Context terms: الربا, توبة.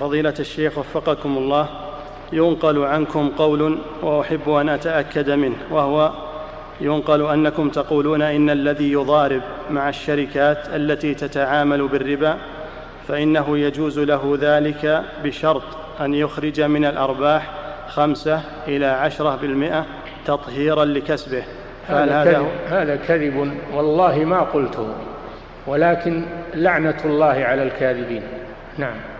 فضيلة الشيخ وفقكم الله، ينقل عنكم قول وأحب أن أتأكد منه، وهو ينقل أنكم تقولون إن الذي يضارب مع الشركات التي تتعامل بالربا فإنه يجوز له ذلك بشرط أن يخرج من الأرباح 5 إلى 10% تطهيرا لكسبه، فهل هذا كذب؟ والله ما قلته، ولكن لعنة الله على الكاذبين. نعم.